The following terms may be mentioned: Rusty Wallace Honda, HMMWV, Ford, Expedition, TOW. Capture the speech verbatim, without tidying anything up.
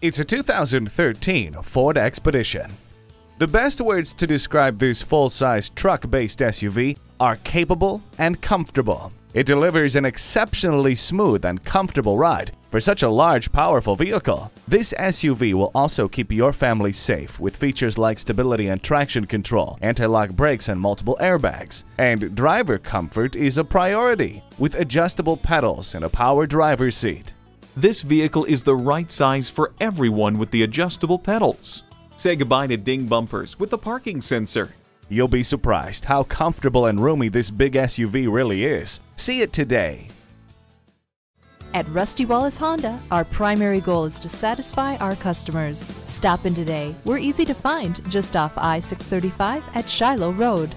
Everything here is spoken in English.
It's a two thousand thirteen Ford Expedition. The best words to describe this full-size truck-based S U V are capable and comfortable. It delivers an exceptionally smooth and comfortable ride for such a large, powerful vehicle. This S U V will also keep your family safe with features like stability and traction control, anti-lock brakes and multiple airbags. And driver comfort is a priority with adjustable pedals and a power driver's seat. This vehicle is the right size for everyone with the adjustable pedals. Say goodbye to ding bumpers with the parking sensor. You'll be surprised how comfortable and roomy this big S U V really is. See it today. At Rusty Wallace Honda, our primary goal is to satisfy our customers. Stop in today. We're easy to find just off I six thirty-five at Shiloh Road.